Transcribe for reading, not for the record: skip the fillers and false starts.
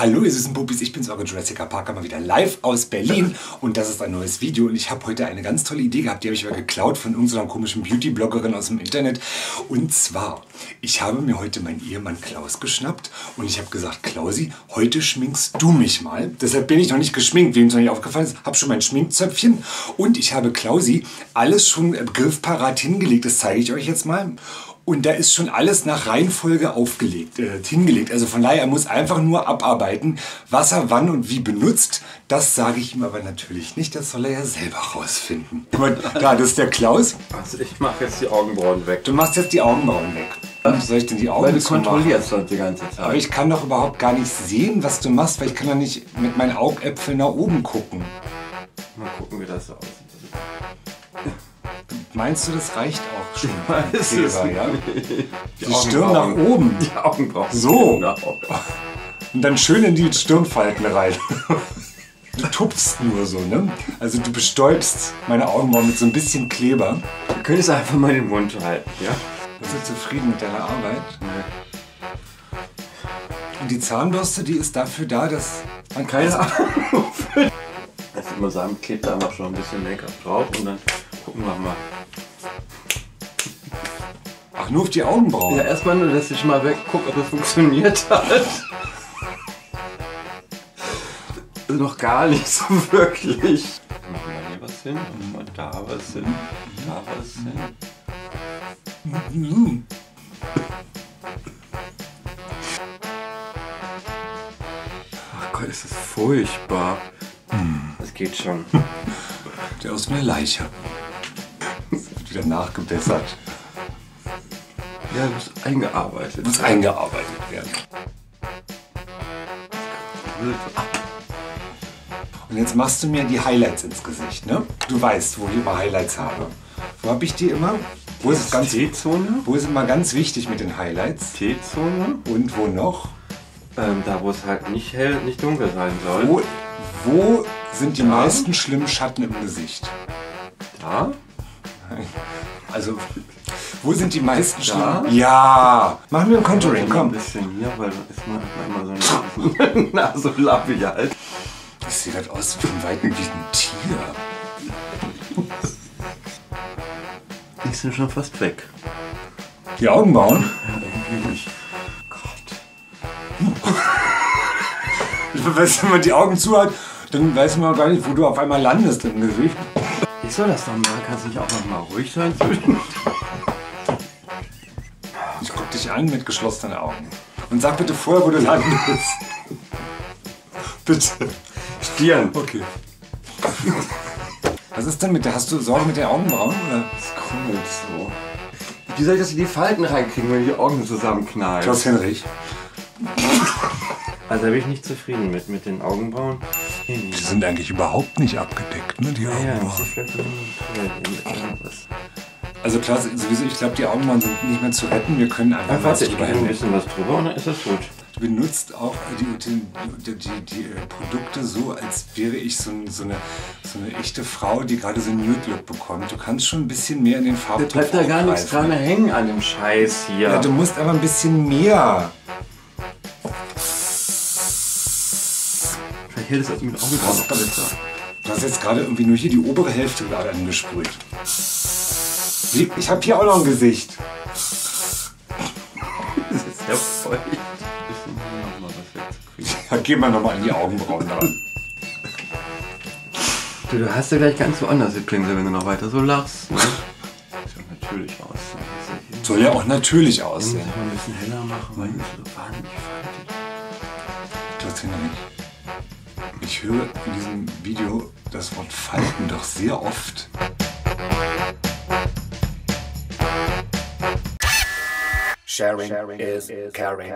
Hallo, ihr süßen Puppies, ich bin's, eure Jurassica Parka, mal wieder live aus Berlin und das ist ein neues Video und ich habe heute eine ganz tolle Idee gehabt, die habe ich mal geklaut von irgendeiner komischen Beauty-Bloggerin aus dem Internet. Und zwar, ich habe mir heute meinen Ehemann Klaus geschnappt und ich habe gesagt, Klausi, heute schminkst du mich mal. Deshalb bin ich noch nicht geschminkt, wem es noch nicht aufgefallen ist, habe schon mein Schminkzöpfchen und ich habe Klausi alles schon griffparat hingelegt, das zeige ich euch jetzt mal. Und da ist schon alles nach Reihenfolge hingelegt. Also von daher, er muss einfach nur abarbeiten, was er wann und wie benutzt. Das sage ich ihm aber natürlich nicht, das soll er ja selber rausfinden. Da, das ist der Klaus. Also ich mache jetzt die Augenbrauen weg. Du machst jetzt die Augenbrauen weg. Was soll ich denn die Augen machen? Weil du kontrollierst das die ganze Zeit. Aber ich kann doch überhaupt gar nicht sehen, was du machst, weil ich kann doch nicht mit meinen Augäpfeln nach oben gucken. Mal gucken, wie das so aussieht. Meinst du, das reicht auch schon? Das ist ja? Die Stirn nach oben. Die Augenbrauen. So. Genau. Und dann schön in die Stirnfalten rein. Du tupfst nur so, ne? Also du bestäubst meine Augenbrauen mit so ein bisschen Kleber. Du könntest einfach mal den Mund halten, ja? Bist du zufrieden mit deiner Arbeit? Nee. Und die Zahnbürste, die ist dafür da, dass man keine Ahnung hat. Also immer sagen, klebt da einfach schon ein bisschen Make-up drauf und dann gucken wir mal. Ach, nur auf die Augenbrauen? Ja, erstmal nur, dass ich mal weggucke, ob das funktioniert hat. Noch gar nicht so wirklich. Machen wir hier was hin, und da was hin, da was hin. Mhm. Ach Gott, ist das furchtbar. Das geht schon. Der aus einer Leiche. Das wird wieder nachgebessert. Ja, muss eingearbeitet werden. Muss eingearbeitet werden. Und jetzt machst du mir die Highlights ins Gesicht, ne? Du weißt, wo ich immer Highlights habe. Wo habe ich die immer? Wo ist es ganz T-Zone? Wo ist immer ganz wichtig mit den Highlights? T-Zone. Und wo noch? Da, wo es halt nicht hell, nicht dunkel sein soll. Wo sind die meisten schlimmen Schatten im Gesicht? Da? Nein. Also. Wo sind die meisten Schlimmen? Ja! Machen wir ein Contouring, komm! Ein bisschen hier, weil da ist man immer so eine Naselappe hier halt. Das sieht halt aus wie ein Weiten wie ein Tier. Die sind schon fast weg. Die Augenbrauen? Ja, irgendwie nicht. Gott. Weißt du, wenn man die Augen zuhört, dann weiß man gar nicht, wo du auf einmal landest im Gesicht. Ich soll das doch mal, kannst du nicht auch noch mal ruhig sein zwischen? Ich guck dich an mit geschlossenen Augen. Und sag bitte vorher, wo du landest. Bitte. Stirn. Okay. Was ist denn mit der? Hast du Sorgen mit den Augenbrauen? Oder? Das krummelt so. Wie soll ich das in die Falten reinkriegen, wenn ich die Augen zusammenknallen? Klaus Henrich. Also da bin ich nicht zufrieden mit den Augenbrauen. Die sind eigentlich überhaupt nicht abgedeckt, ne? Die Augenbrauen. Also klar, sowieso, ich glaube, die Augenbrauen sind nicht mehr zu retten. Wir können einfach ja, was drüber ein bisschen was drüber und dann ist das gut. Du benutzt auch die Produkte so, als wäre ich so eine echte Frau, die gerade so einen Nude-Look bekommt. Du kannst schon ein bisschen mehr in den Farben. Da bleibt da gar nichts dran hängen an dem Scheiß hier. Ja, du musst aber ein bisschen mehr. Vielleicht hält es also mit Augenbrauen noch besser. Du hast jetzt gerade irgendwie nur hier die obere Hälfte gerade angesprüht. Ich hab hier auch noch ein Gesicht. Das ist ja voll. Ja, geh mal nochmal an die Augenbrauen dran. Du hast ja gleich ganz woanders die Pinsel, wenn du noch weiter so lachst. Ne? Das soll natürlich aussehen. Das soll ja auch natürlich aussehen. Muss ich mal ein bisschen heller machen, weil ich so wahnsinnig faltig. Trotzdem nicht. Ich höre in diesem Video das Wort Falten doch sehr oft. Sharing is caring.